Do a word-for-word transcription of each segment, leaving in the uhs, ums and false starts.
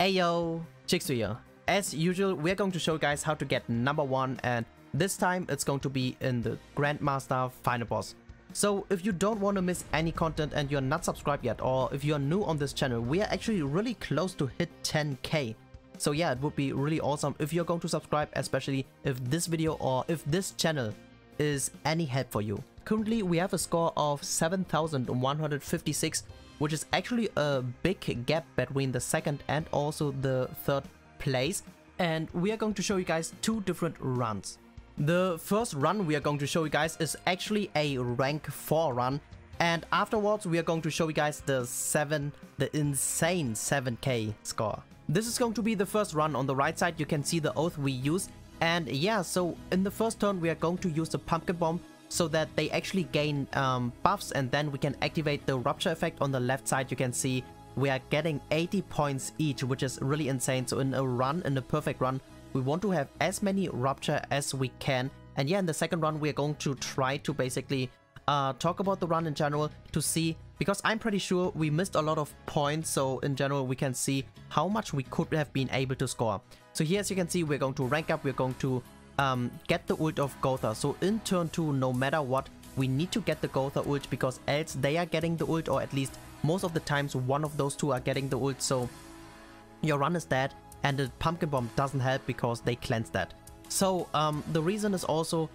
Ayo, Chiksua. As usual, we're going to show guys how to get number one, and this time it's going to be in the Grandmaster Final Boss. So if you don't want to miss any content and you're not subscribed yet, or if you're new on this channel, we are actually really close to hit ten K. So yeah, it would be really awesome if you're going to subscribe, especially if this video or if this channel is any help for you. Currently we have a score of seven thousand one hundred fifty-six, which is actually a big gap between the second and also the third place, and we are going to show you guys two different runs. The first run we are going to show you guys is actually a rank four run, and afterwards we are going to show you guys the seven, the insane seven K score. This is going to be the first run. On the right side you can see the oath we use, and yeah, so in the first turn we are going to use the pumpkin bomb so that they actually gain um, buffs, and then we can activate the rupture effect. On the left side you can see we are getting eighty points each, which is really insane. So in a run, in a perfect run, we want to have as many rupture as we can. And yeah, in the second run we are going to try to basically uh, talk about the run in general to see, because I'm pretty sure we missed a lot of points, so in general we can see how much we could have been able to score. So here, as you can see, we're going to rank up, we're going to um, get the ult of Gotha. So in turn two, no matter what, we need to get the Gotha ult, because else they are getting the ult, or at least most of the times one of those two are getting the ult, so your run is dead. And the pumpkin bomb doesn't help because they cleanse that. So um, the reason is also,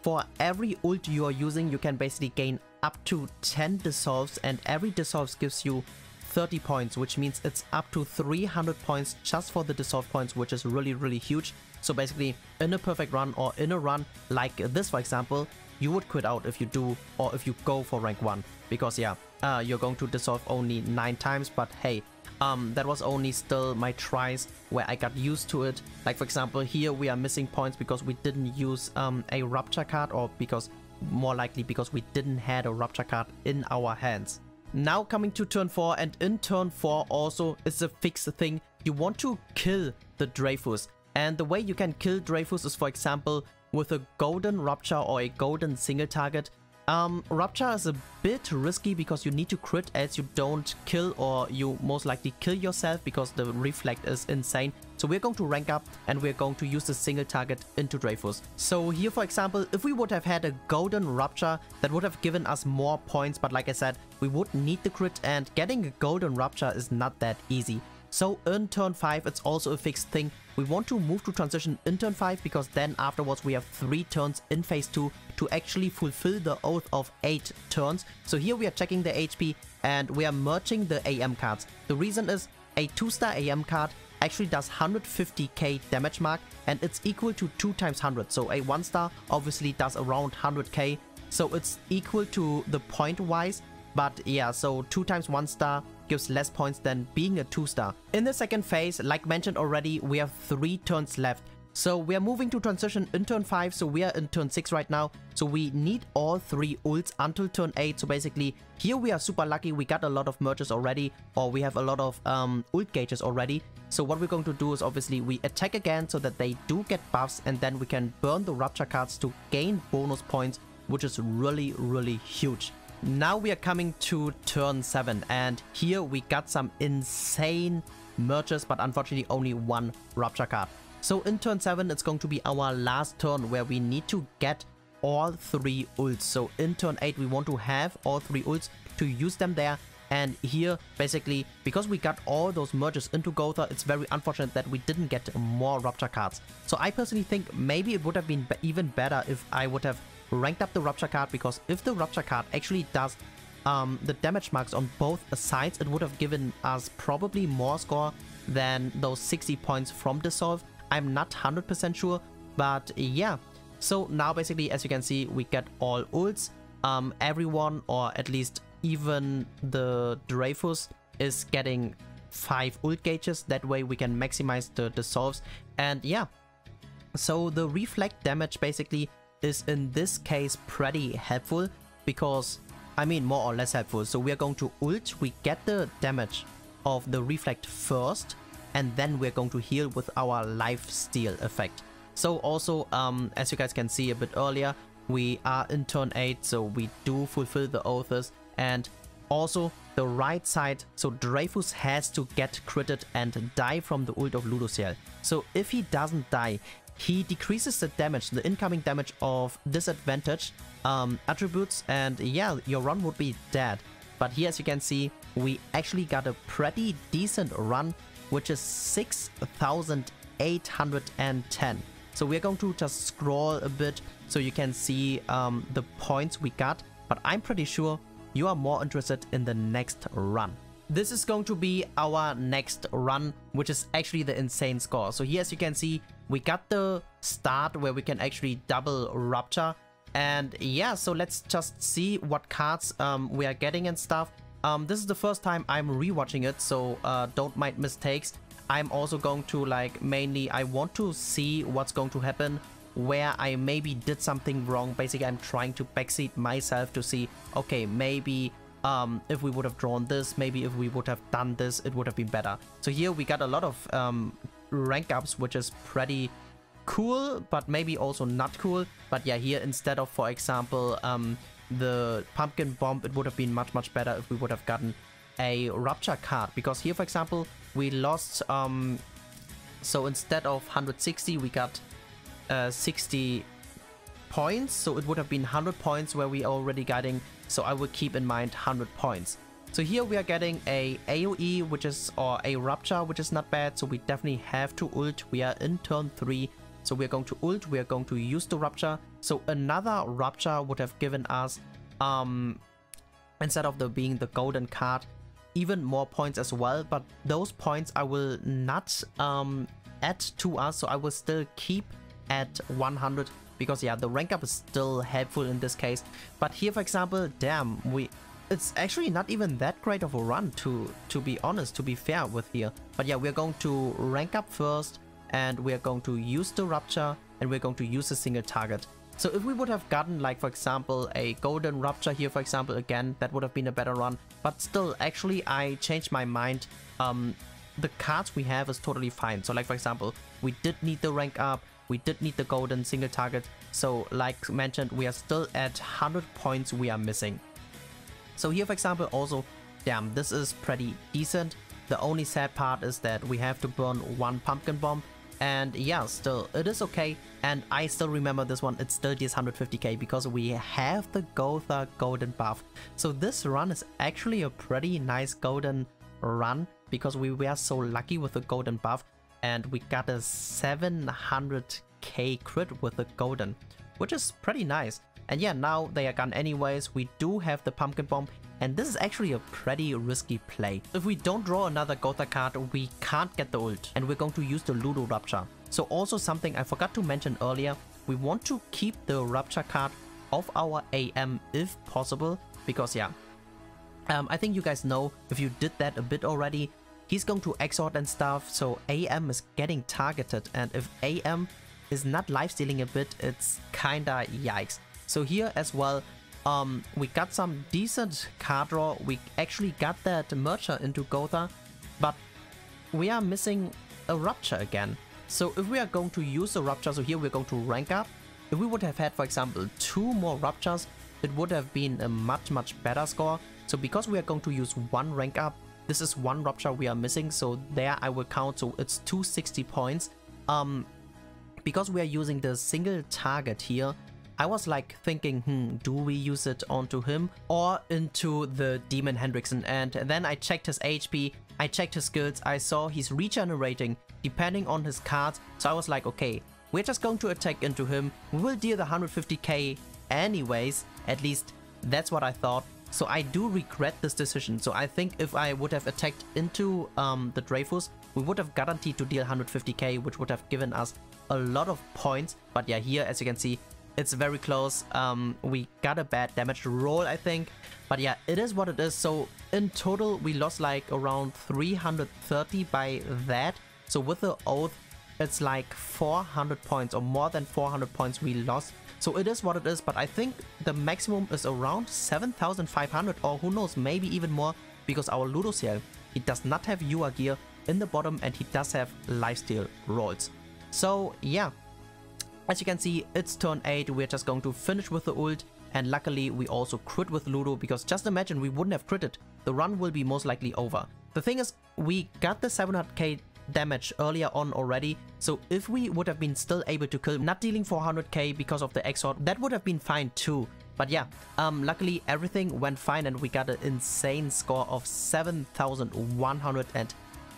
for every ult you are using you can basically gain up to ten dissolves, and every dissolve gives you thirty points, which means it's up to three hundred points just for the dissolve points, which is really really huge. So basically in a perfect run, or in a run like this for example, you would quit out if you do, or if you go for rank one, because yeah, uh, you're going to dissolve only nine times, but hey, Um, that was only still my tries where I got used to it. Like for example, here we are missing points because we didn't use um, a rupture card, or because more likely because we didn't had a rupture card in our hands. Now coming to turn four, and in turn four also is a fixed thing. You want to kill the Dreyfus, and the way you can kill Dreyfus is, for example, with a golden rupture or a golden single target. Um, rupture is a bit risky because you need to crit, as you don't kill, or you most likely kill yourself because the reflect is insane. So we're going to rank up and we're going to use the single target into Dreyfus. So here for example, if we would have had a golden rupture, that would have given us more points, but like I said, we would need the crit, and getting a golden rupture is not that easy. So in turn five it's also a fixed thing. We want to move to transition in turn five, because then afterwards we have three turns in phase two to actually fulfill the oath of eight turns. So here we are checking the H P and we are merging the A M cards. The reason is, a two star A M card actually does one hundred fifty K damage mark, and it's equal to two times one hundred. So a one star obviously does around one hundred K, so it's equal to the point wise. But yeah, so two times one star gives less points than being a two star. In the second phase, like mentioned already, we have three turns left. So we are moving to transition in turn five, so we are in turn six right now. So we need all three ults until turn eight. So basically, here we are super lucky, we got a lot of merges already, or we have a lot of um, ult gauges already. So what we're going to do is, obviously, we attack again so that they do get buffs, and then we can burn the rupture cards to gain bonus points, which is really, really huge. Now we are coming to turn seven, and here we got some insane merges, but unfortunately only one rupture card. So in turn seven it's going to be our last turn where we need to get all three ults. So in turn eight we want to have all three ults to use them there, and here basically, because we got all those merges into Gotha, it's very unfortunate that we didn't get more rupture cards. So I personally think maybe it would have been even better if I would have ranked up the rupture card, because if the rupture card actually does um, the damage marks on both sides, it would have given us probably more score than those sixty points from dissolve. I'm not one hundred percent sure, but yeah. So now basically, as you can see, we get all ults. Um, everyone, or at least even the Dreyfus, is getting five ult gauges. That way we can maximize the dissolves. And yeah, so the reflect damage basically is in this case pretty helpful, because I mean more or less helpful. So we are going to ult, we get the damage of the reflect first, and then we're going to heal with our life steal effect. So also um, as you guys can see a bit earlier, we are in turn eight, so we do fulfill the oaths, and Also, the right side, so Dreyfus has to get critted and die from the ult of Ludociel. So if he doesn't die, he decreases the damage, the incoming damage of disadvantage um, attributes, and yeah, your run would be dead. But here, as you can see, we actually got a pretty decent run, which is six thousand eight hundred ten. So we're going to just scroll a bit so you can see um, the points we got, but I'm pretty sure you are more interested in the next run. This is going to be our next run, which is actually the insane score. So here, as you can see, we got the start where we can actually double rupture. And yeah, so let's just see what cards um, we are getting and stuff. Um, this is the first time I'm rewatching it, so uh, don't mind mistakes. I'm also going to like mainly, I want to see what's going to happen, where I maybe did something wrong. Basically, I'm trying to backseat myself to see, okay, maybe Um, if we would have drawn this, maybe if we would have done this, it would have been better. So here we got a lot of um, rank ups, which is pretty cool, but maybe also not cool. But yeah, here instead of, for example, um, the pumpkin bomb, it would have been much, much better if we would have gotten a rupture card. Because here, for example, we lost, um, so instead of one hundred sixty, we got uh, sixty points. So it would have been one hundred points where we already getting. So I will keep in mind one hundred points. So here we are getting a AoE, which is, or a rupture, which is not bad. So we definitely have to ult. We are in turn three. So we are going to ult. We are going to use the rupture. So another rupture would have given us, um, instead of the being the golden card, even more points as well. But those points I will not um, add to us. So I will still keep at one hundred. Because yeah, the rank up is still helpful in this case. But here, for example, damn, we it's actually not even that great of a run, to to be honest, to be fair with here. But yeah, we're going to rank up first, and we're going to use the rupture, and we're going to use a single target. So if we would have gotten, like, for example, a golden rupture here, for example, again, that would have been a better run. But still, actually, I changed my mind. Um, the cards we have is totally fine. So like, for example, we did need the rank up. We did need the golden single target, so like mentioned, we are still at one hundred points we are missing. So here, for example, also, damn, this is pretty decent. The only sad part is that we have to burn one pumpkin bomb, and yeah, still, it is okay, and I still remember this one, it's still this one hundred fifty K, because we have the Gotha golden buff. So this run is actually a pretty nice golden run, because we were so lucky with the golden buff. And we got a seven hundred K crit with the golden, which is pretty nice. And yeah, now they are gone anyways. We do have the pumpkin bomb, and this is actually a pretty risky play. If we don't draw another Gotha card, we can't get the ult, and we're going to use the Ludo Rupture. So also something I forgot to mention earlier, we want to keep the Rupture card of our A M if possible, because yeah, um, I think you guys know, if you did that a bit already, he's going to exhort and stuff, so A M is getting targeted, and if A M is not lifestealing a bit, it's kinda yikes. So here as well, um, we got some decent card draw. We actually got that merger into Gotha, but we are missing a rupture again. So if we are going to use a rupture, so here we're going to rank up. If we would have had, for example, two more ruptures, it would have been a much, much better score. So because we are going to use one rank up, this is one rupture we are missing, so there I will count, so it's two hundred sixty points. Um, because we are using the single target here, I was like thinking, hmm, do we use it onto him or into the demon Hendrickson? And then I checked his H P, I checked his skills, I saw he's regenerating depending on his cards, so I was like, okay, we're just going to attack into him, we will deal the one hundred fifty K anyways, at least that's what I thought. So I do regret this decision. So I think if I would have attacked into um, the Dreyfus, we would have guaranteed to deal one hundred fifty K, which would have given us a lot of points. But yeah, here, as you can see, it's very close. Um, we got a bad damage roll, I think. But yeah, it is what it is. So in total, we lost like around three hundred thirty by that. So with the oath, it's like four hundred points, or more than four hundred points we lost. So it is what it is, but I think the maximum is around seven thousand five hundred, or who knows, maybe even more, because our Ludociel, he does not have U R gear in the bottom, and he does have lifesteal rolls. So yeah, as you can see, it's turn eight, we're just going to finish with the ult, and luckily we also crit with Ludo, because just imagine we wouldn't have critted, the run will be most likely over. The thing is, we got the seven hundred K damage earlier on already, so if we would have been still able to kill, not dealing four hundred K because of the Exhort, that would have been fine too. But yeah, um, luckily everything went fine and we got an insane score of seven thousand one hundred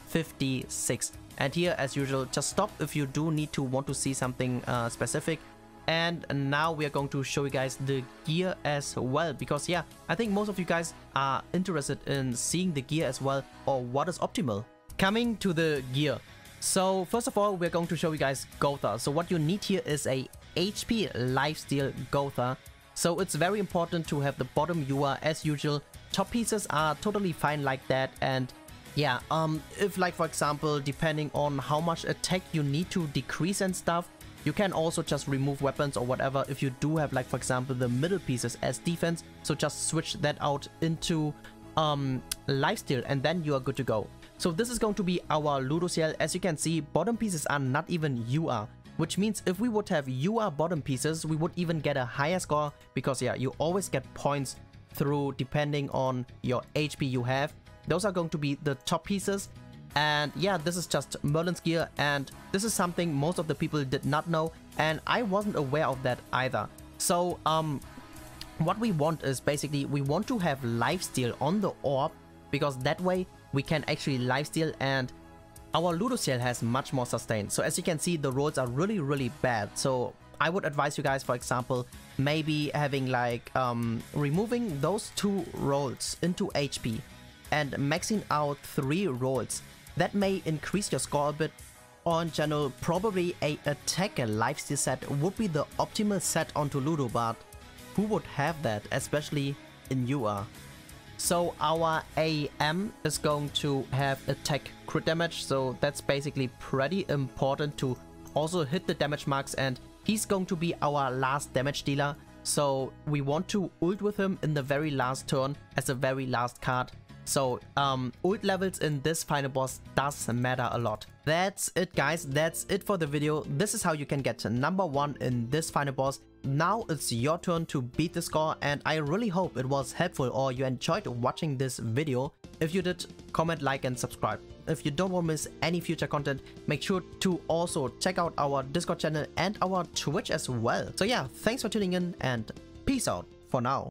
fifty-six. And here, as usual, just stop if you do need to want to see something uh, specific. And now we are going to show you guys the gear as well, because yeah, I think most of you guys are interested in seeing the gear as well, or what is optimal. Coming to the gear. So first of all, we're going to show you guys Gotha. So what you need here is a H P lifesteal Gotha. So it's very important to have the bottom U R as usual. Top pieces are totally fine like that, and yeah, um, if like for example, depending on how much attack you need to decrease and stuff, you can also just remove weapons or whatever if you do have like for example the middle pieces as defense. So just switch that out into um, lifesteal and then you are good to go. So this is going to be our Ludociel. As you can see, bottom pieces are not even U R, which means if we would have U R bottom pieces, we would even get a higher score, because yeah, you always get points through depending on your H P you have. Those are going to be the top pieces. And yeah, this is just Merlin's gear, and this is something most of the people did not know, and I wasn't aware of that either. So um, what we want is basically, we want to have lifesteal on the orb, because that way we can actually lifesteal, and our Ludociel has much more sustain. So as you can see, the rolls are really, really bad. So I would advise you guys, for example, maybe having like um, removing those two rolls into H P and maxing out three rolls. That may increase your score a bit. On general, probably a attacker lifesteal set would be the optimal set onto Ludo, but who would have that, especially in U R? So our A M is going to have attack crit damage, so that's basically pretty important to also hit the damage marks, and he's going to be our last damage dealer. So we want to ult with him in the very last turn as a very last card. So um, ult levels in this final boss does matter a lot. That's it guys, that's it for the video. This is how you can get number one in this final boss. Now it's your turn to beat the score, and I really hope it was helpful or you enjoyed watching this video. If you did, comment, like and subscribe. If you don't want to miss any future content, make sure to also check out our Discord channel and our Twitch as well. So yeah, thanks for tuning in and peace out for now.